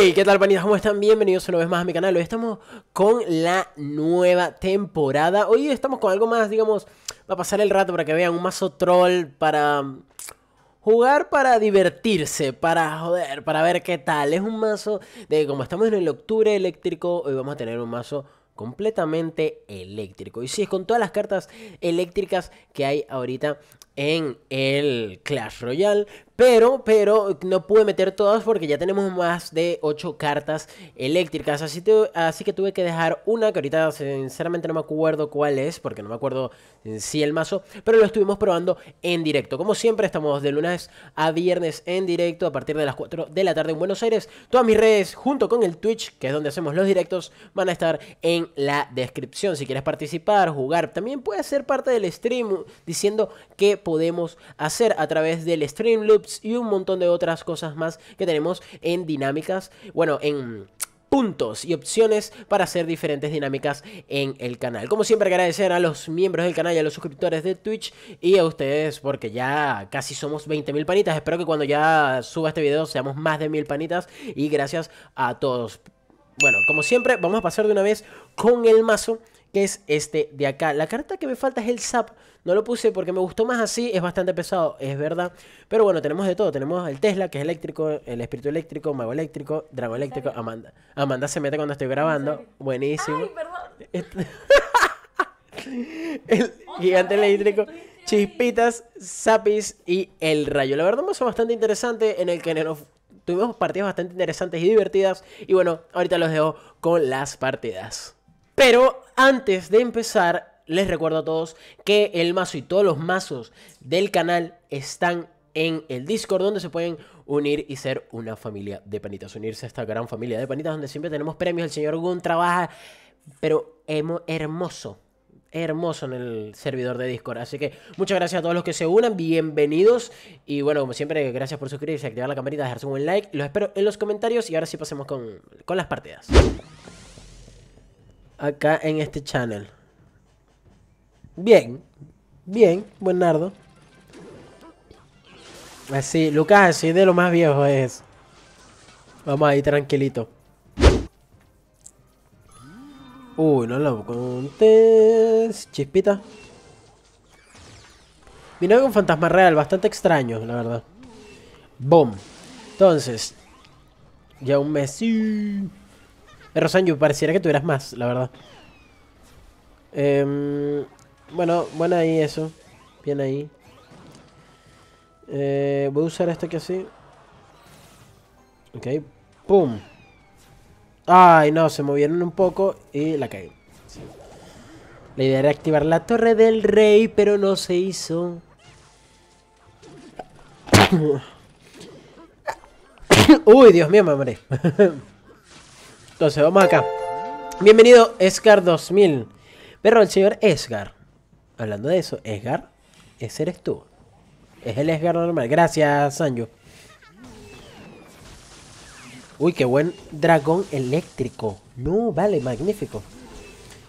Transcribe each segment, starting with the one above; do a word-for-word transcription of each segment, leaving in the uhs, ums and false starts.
Hey, ¿qué tal, panitas? ¿Cómo están? Bienvenidos una vez más a mi canal. Hoy estamos con la nueva temporada. Hoy estamos con algo más, digamos, para pasar el rato, para que vean un mazo troll, para jugar, para divertirse, para joder, para ver qué tal. Es un mazo de, como estamos en el octubre eléctrico, hoy vamos a tener un mazo completamente eléctrico. Y sí, es con todas las cartas eléctricas que hay ahorita en el Clash Royale. Pero, pero no pude meter todas porque ya tenemos más de ocho cartas eléctricas. Así, te, así que tuve que dejar una que ahorita sinceramente no me acuerdo cuál es, porque no me acuerdo en sí el mazo. Pero lo estuvimos probando en directo. Como siempre, estamos de lunes a viernes en directo a partir de las cuatro de la tarde en Buenos Aires. Todas mis redes junto con el Twitch, que es donde hacemos los directos, van a estar en la descripción. Si quieres participar, jugar, también puedes ser parte del stream diciendo qué podemos hacer a través del Stream Loops y un montón de otras cosas más que tenemos en dinámicas, bueno, en puntos y opciones para hacer diferentes dinámicas en el canal. Como siempre, agradecer a los miembros del canal y a los suscriptores de Twitch y a ustedes, porque ya casi somos veinte mil panitas. Espero que cuando ya suba este video seamos más de mil panitas, y gracias a todos. Bueno, como siempre, vamos a pasar de una vez con el mazo, que es este de acá. La carta que me falta es el Zap. No lo puse porque me gustó más así. Es bastante pesado, es verdad. Pero bueno, tenemos de todo. Tenemos el Tesla, que es eléctrico, el espíritu eléctrico, mago eléctrico, dragón eléctrico. Amanda. Amanda se mete cuando estoy grabando. Buenísimo. Ay, perdón. El gigante eléctrico, chispitas, Zapis y el rayo. La verdad, un mazo bastante interesante en el que nos tuvimos partidas bastante interesantes y divertidas. Y bueno, ahorita los dejo con las partidas. Pero antes de empezar, les recuerdo a todos que el mazo y todos los mazos del canal están en el Discord, donde se pueden unir y ser una familia de panitas. Unirse a esta gran familia de panitas, donde siempre tenemos premios. El señor Gun trabaja, pero hermoso. Hermoso en el servidor de Discord. Así que muchas gracias a todos los que se unan. Bienvenidos. Y bueno, como siempre, gracias por suscribirse, activar la campanita, dejarse un buen like. Los espero en los comentarios. Y ahora sí pasemos con, con las partidas. Acá en este channel. Bien. Bien, buen nardo. Así, Lucas, así de lo más viejo es. Vamos ahí tranquilito. Uy, no lo contés. Chispita. Vino con fantasma real, bastante extraño, la verdad. Boom. Entonces. Ya un Messi. Pero Sanju, pareciera que tuvieras más, la verdad. Eh, bueno, bueno ahí eso. Bien ahí. Eh, voy a usar esto aquí así. Ok. ¡Pum! Ay, no, se movieron un poco y la caí. Sí. La idea era activar la torre del rey, pero no se hizo. Uy, Dios mío, me morí. Entonces, vamos acá. Bienvenido, Esgar dos mil. Pero el señor Esgar. Hablando de eso, Esgar, ese eres tú. Es el Esgar normal. Gracias, Sanju. Uy, qué buen dragón eléctrico. No, vale, magnífico.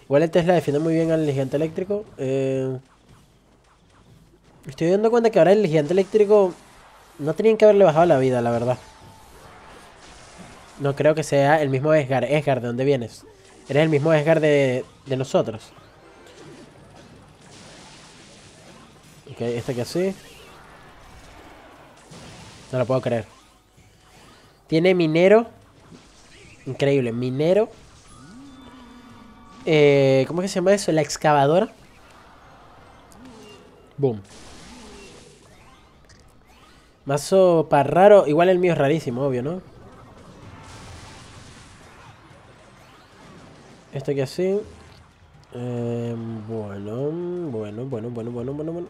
Igual el Tesla defiende muy bien al gigante eléctrico. Eh... Estoy dando cuenta que ahora el gigante eléctrico no tenían que haberle bajado la vida, la verdad. No creo que sea el mismo Esgar. Esgar, ¿de dónde vienes? Eres el mismo Esgar de, de nosotros. Ok, este que así. No lo puedo creer. Tiene minero. Increíble, minero. Eh, ¿Cómo es que se llama eso? La excavadora. Boom. Mazo para raro. Igual el mío es rarísimo, obvio, ¿no? Esto aquí así. Eh, bueno, bueno, bueno, bueno, bueno, bueno, bueno.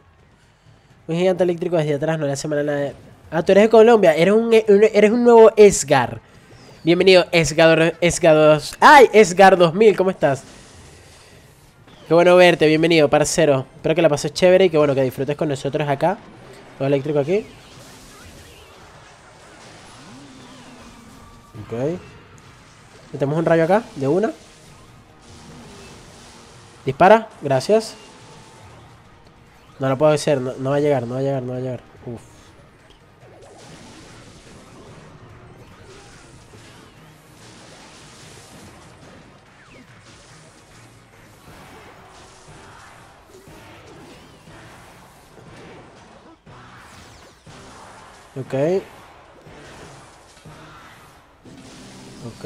Un gigante eléctrico desde atrás no le hace mal a nadie. Ah, tú eres de Colombia. Eres un, eres un nuevo Esgar. Bienvenido, Esgar, Esgar dos. ¡Ay, Esgar dos mil! ¿Cómo estás? Qué bueno verte. Bienvenido, parcero. Espero que la pases chévere y que bueno, que disfrutes con nosotros acá. Todo eléctrico aquí. Ok. Metemos un rayo acá, de una. Dispara, gracias. No lo puedo hacer, no, no va a llegar, no va a llegar, no va a llegar. Uf. Ok. Ok.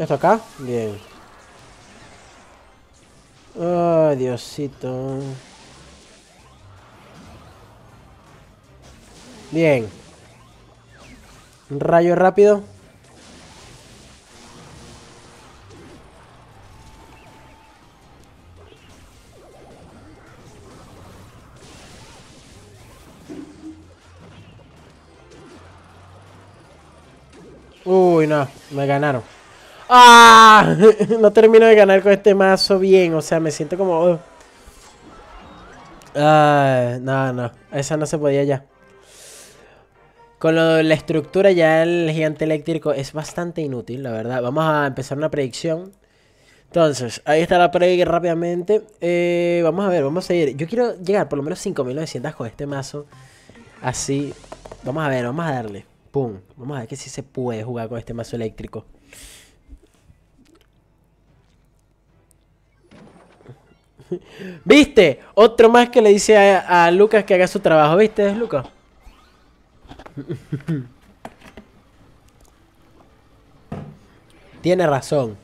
¿Esto acá? Bien. Ay, Diosito. Bien. Rayo rápido. Uy, no, me ganaron. ¡Ah! No termino de ganar con este mazo bien. O sea, me siento como... Ah, no, no. Esa no se podía ya. Con lo de la estructura ya el gigante eléctrico es bastante inútil, la verdad. Vamos a empezar una predicción. Entonces, ahí está la predicción rápidamente. Eh, vamos a ver, vamos a ir. Yo quiero llegar por lo menos cinco mil novecientos con este mazo. Así. Vamos a ver, vamos a darle. Pum. Vamos a ver que si se puede jugar con este mazo eléctrico. ¿Viste? Otro más que le dice a, a Lucas que haga su trabajo. ¿Viste, Lucas? Tiene razón.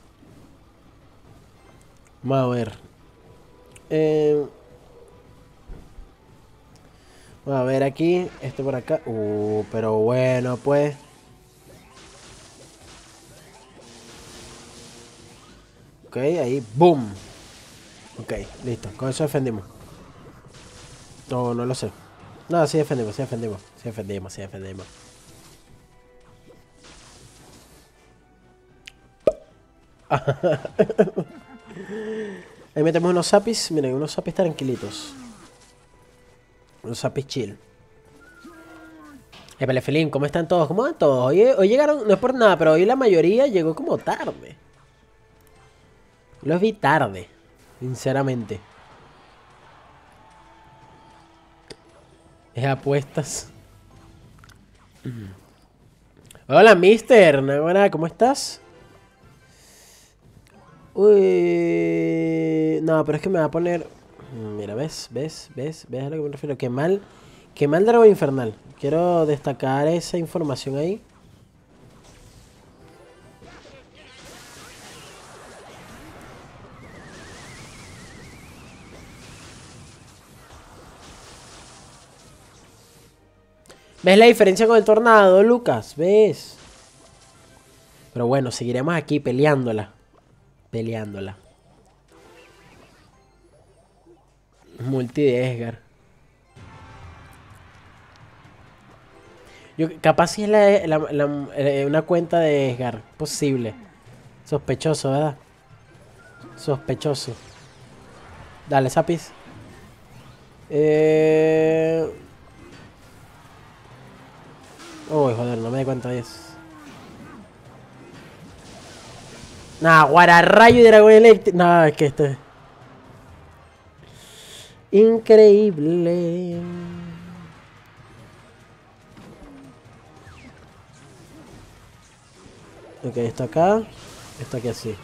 Vamos a ver. Eh... Vamos a ver aquí. Esto por acá. Uh, pero bueno, pues. Ok, ahí. ¡Boom! Ok, listo. Con eso defendimos. No, no lo sé. No, sí defendimos, sí defendimos. Sí defendimos, sí defendimos. Ahí metemos unos zapis. Miren, unos zapis tranquilitos. Unos zapis chill. Épale, Felín, ¿cómo están todos? ¿Cómo van todos? Hoy, hoy llegaron, no es por nada, pero hoy la mayoría llegó como tarde. Los vi tarde. Sinceramente. Es apuestas. Hola, mister. Hola, ¿cómo estás? Uy. No, pero es que me va a poner... Mira, ¿ves? ¿Ves? ¿Ves? ¿Ves a lo que me refiero? Qué mal. Qué mal dragón infernal. Quiero destacar esa información ahí. ¿Ves la diferencia con el tornado, Lucas? ¿Ves? Pero bueno, seguiremos aquí peleándola. Peleándola. Multi de Edgar. Yo, capaz si es la, la, la, la, una cuenta de Edgar. Posible. Sospechoso, ¿verdad? Sospechoso. Dale, Zapis. Eh... Uy, joder, no me di cuenta de eso. Nah, guararrayo y dragón eléctrico. Nah, es que esto es... increíble. Ok, esto acá. Esto aquí así.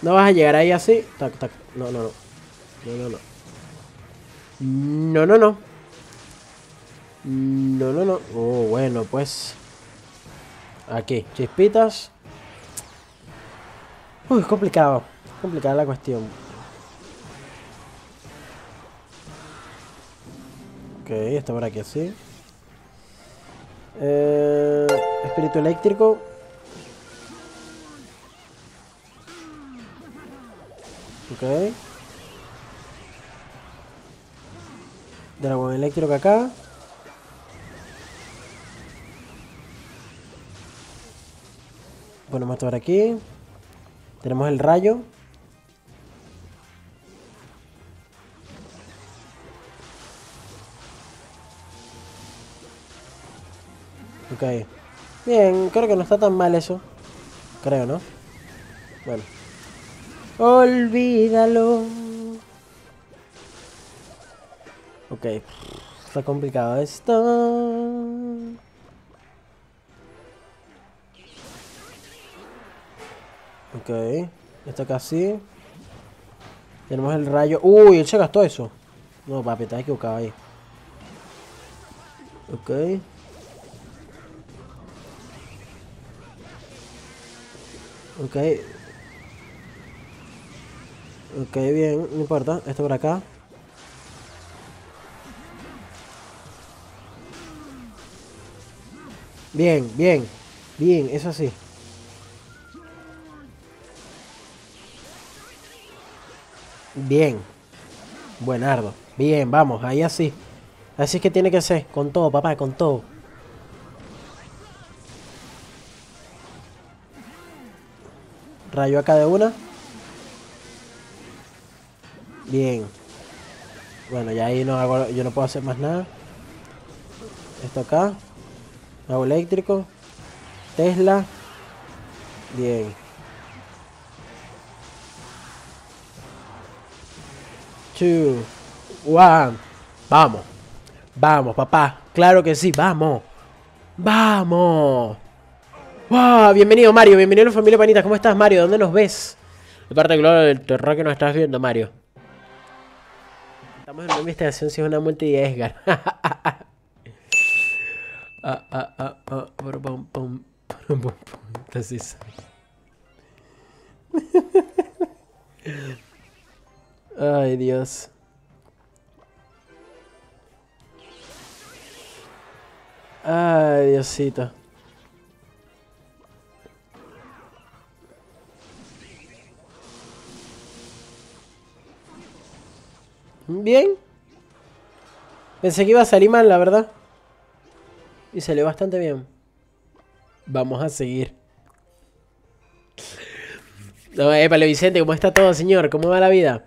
No vas a llegar ahí así. Tac, tac. No, no, no. No, no, no. No, no, no. No, no, no. Oh, bueno, pues. Aquí, chispitas. Uy, complicado. Complicada la cuestión. Ok, está por aquí así. Eh, espíritu eléctrico. Ok. Dragón eléctrico acá. Ponemos esto por aquí. Tenemos el rayo. Ok. Bien, creo que no está tan mal eso. Creo, ¿no? Bueno. Olvídalo. Ok. Está complicado esto. Ok, esto acá sí. Tenemos el rayo. Uy, él se gastó eso. No, papi, estás equivocado ahí. Ok. Ok. Ok, bien, no importa. Esto por acá. Bien, bien. Bien, es así. Bien. Buenardo. Bien, vamos, ahí así. Así es que tiene que ser. Con todo, papá, con todo. Rayo acá de una. Bien. Bueno, ya ahí no hago, yo no puedo hacer más nada. Esto acá. Hago eléctrico. Tesla. Bien. Two. One. Vamos. Vamos, papá. Claro que sí. Vamos. Vamos. ¡Wow! Bienvenido, Mario. Bienvenido a la familia Panita. ¿Cómo estás, Mario? ¿Dónde nos ves? De parte del terror que nos estás viendo, Mario. Estamos en una investigación si es una multi de Edgar. ah, ah, ah, ah. Pum, pum, pum, pum. Entonces... Ay, Dios. Ay, Diosito. Bien. Pensé que iba a salir mal, la verdad. Y salió bastante bien. Vamos a seguir. No, épale, Vicente, ¿cómo está todo, señor? ¿Cómo va la vida?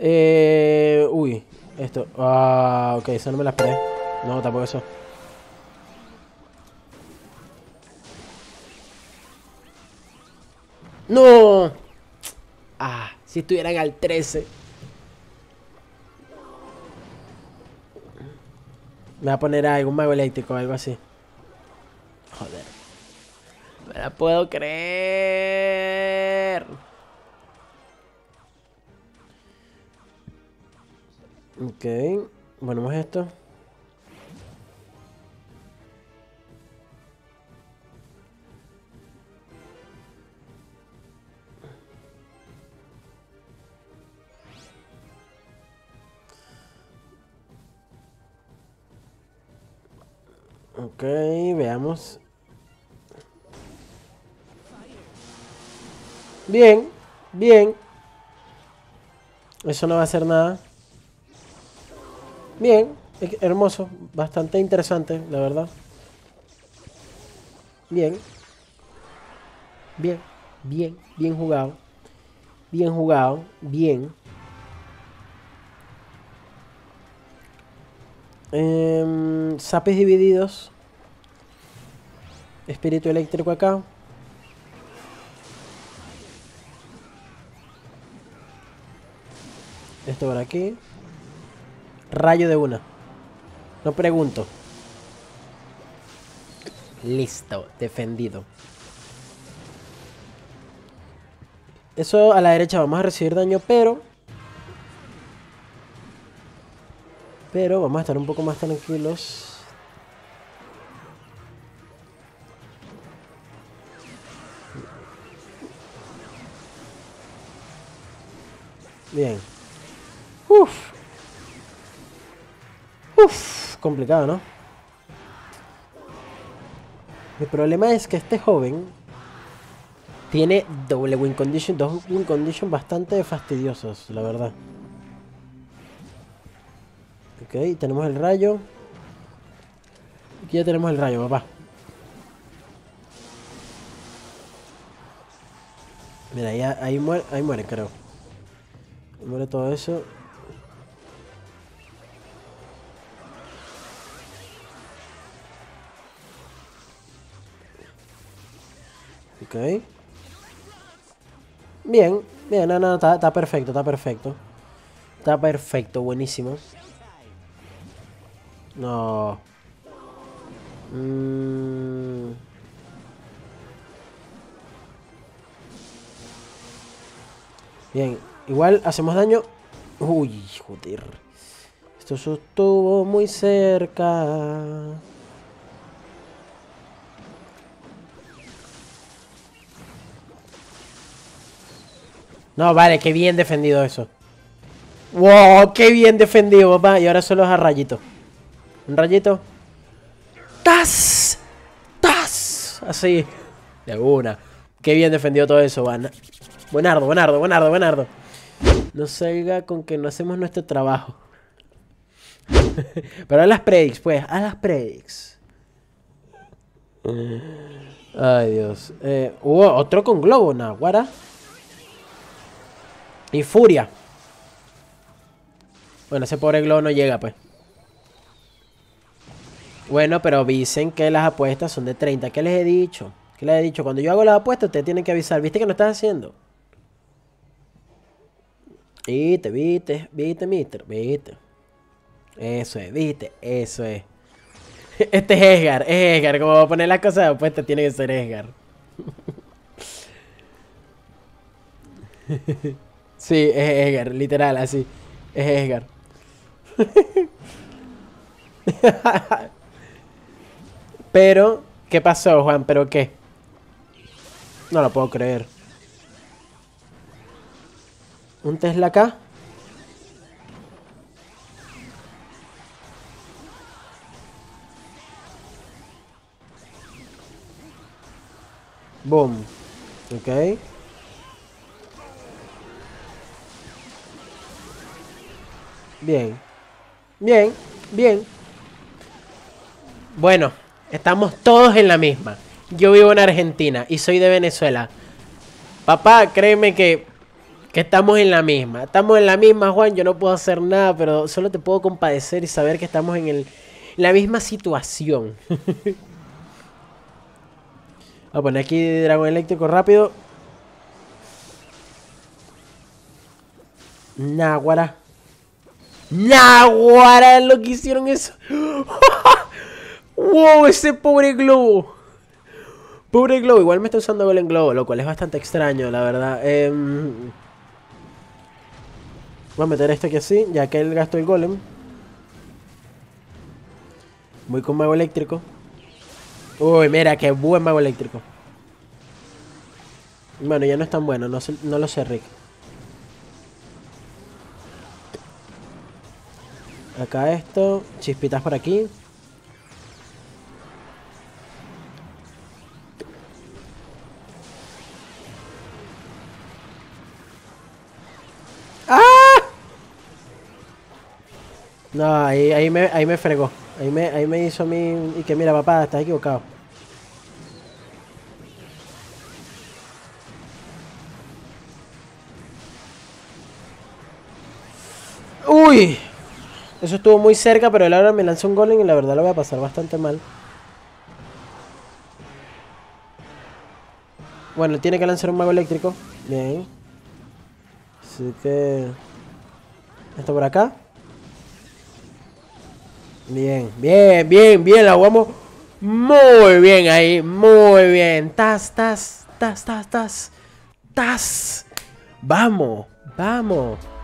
Eh... Uy, esto. Ah, ok, eso no me las esperé. No, tampoco eso. ¡No! Ah, si estuvieran al trece. Me va a poner algo, un mago eléctrico, algo así. Joder. No me la puedo creer. Ok. Ponemos esto. Ok, veamos. Bien, bien. Eso no va a hacer nada. Bien, hermoso. Bastante interesante, la verdad. Bien. Bien, bien, bien jugado. Bien jugado, bien. Eh, Zapes divididos. Espíritu eléctrico acá. Esto por aquí. Rayo de una. No pregunto. Listo, defendido. Eso a la derecha vamos a recibir daño, pero... Pero vamos a estar un poco más tranquilos. Bien. Uf. Uf. Complicado, ¿no? El problema es que este joven tiene doble win condition, dos win condition bastante fastidiosos, la verdad. Ok, tenemos el rayo. Aquí ya tenemos el rayo, papá. Mira, ahí, ahí, muere, ahí muere, creo. Ahí muere todo eso. Ok. Bien, bien, no, no, está, está perfecto, está perfecto. Está perfecto, buenísimo. No. Mm. Bien. Igual hacemos daño. Uy, joder. Esto estuvo muy cerca. No, vale, qué bien defendido eso. Wow, qué bien defendido, papá. Y ahora solo es a rayito. Un rayito. ¡Tas! ¡Tas! Así. De una. Qué bien defendido todo eso, van. Buenardo, buenardo, buenardo, buenardo. No salga con que no hacemos nuestro trabajo. Pero a las predicts, pues. A las predicts. Ay, Dios. Eh, hubo otro con globo, naguara. Y furia. Bueno, ese pobre globo no llega, pues. Bueno, pero dicen que las apuestas son de treinta. ¿Qué les he dicho? ¿Qué les he dicho? Cuando yo hago las apuestas, ustedes tienen que avisar. ¿Viste que no estás haciendo? Viste, viste, viste, mister. Viste. Eso es, viste. Eso es. Este es Edgar. Es Edgar. Como voy a poner las cosas de apuestas, tiene que ser Edgar. Sí, es Edgar. Literal, así. Es Edgar. Pero, ¿qué pasó, Juan? ¿Pero qué? No lo puedo creer. ¿Un Tesla acá? Boom. Ok. Bien. Bien. Bien. Bueno, estamos todos en la misma. Yo vivo en Argentina y soy de Venezuela. Papá, créeme que, que estamos en la misma. Estamos en la misma, Juan. Yo no puedo hacer nada, pero solo te puedo compadecer y saber que estamos en, el, en la misma situación. Voy a poner aquí dragón eléctrico rápido. Náguara. Náguara, lo que hicieron eso. ¡Wow! Ese pobre globo. Pobre globo. Igual me está usando gol en globo, lo cual es bastante extraño, la verdad. Eh... Voy a meter esto aquí así, ya que él gastó el golem. Voy con mago eléctrico. Uy, mira, qué buen mago eléctrico. Bueno, ya no es tan bueno, no, sé, no lo sé, Rick. Acá esto, chispitas por aquí. No, ahí, ahí, me, ahí me fregó. Ahí me, ahí me hizo mi... Y que mira, papá, estás equivocado. ¡Uy! Eso estuvo muy cerca, pero él ahora me lanzó un golem y la verdad lo voy a pasar bastante mal. Bueno, tiene que lanzar un mago eléctrico. Bien. Así que... Esto por acá. Bien, bien, bien, bien, la jugamos muy bien ahí, muy bien. Tas, tas, tas, tas, tas, tas. Vamos, vamos.